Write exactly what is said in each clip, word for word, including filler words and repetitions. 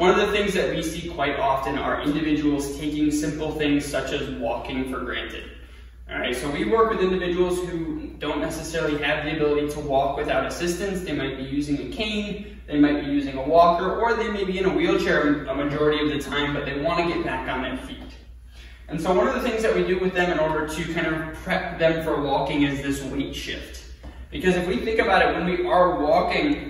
One of the things that we see quite often are individuals taking simple things such as walking for granted. All right, so we work with individuals who don't necessarily have the ability to walk without assistance. They might be using a cane, they might be using a walker, or they may be in a wheelchair a majority of the time, but they want to get back on their feet. And so one of the things that we do with them in order to kind of prep them for walking is this weight shift. Because if we think about it, when we are walking,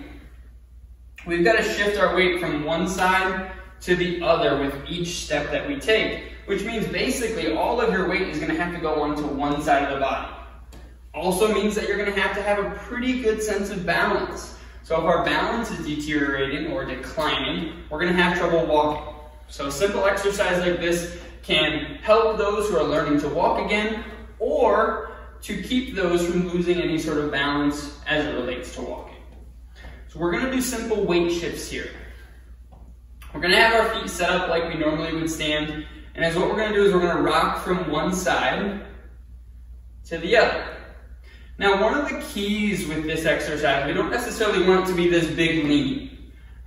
we've got to shift our weight from one side to the other with each step that we take, which means basically all of your weight is going to have to go onto one side of the body. Also means that you're going to have to have a pretty good sense of balance. So if our balance is deteriorating or declining, we're going to have trouble walking. So a simple exercise like this can help those who are learning to walk again, or to keep those from losing any sort of balance as it relates to walking. So we're going to do simple weight shifts here. We're going to have our feet set up like we normally would stand, and as what we're going to do is we're going to rock from one side to the other. Now, one of the keys with this exercise, we don't necessarily want it to be this big lean,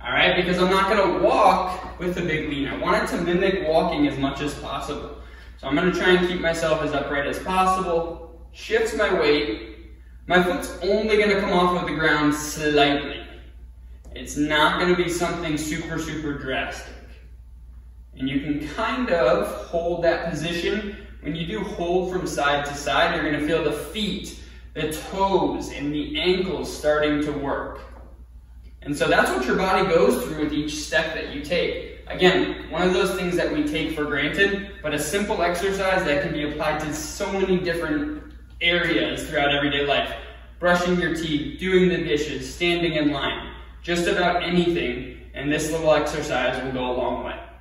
all right, because I'm not going to walk with a big lean. I want it to mimic walking as much as possible. So I'm going to try and keep myself as upright as possible, shift my weight. My foot's only going to come off of the ground slightly. It's not going to be something super, super drastic. And you can kind of hold that position. When you do hold from side to side, you're going to feel the feet, the toes, and the ankles starting to work. And so that's what your body goes through with each step that you take. Again, one of those things that we take for granted, but a simple exercise that can be applied to so many different areas throughout everyday life. Brushing your teeth, doing the dishes, standing in line. Just about anything, and this little exercise will go a long way.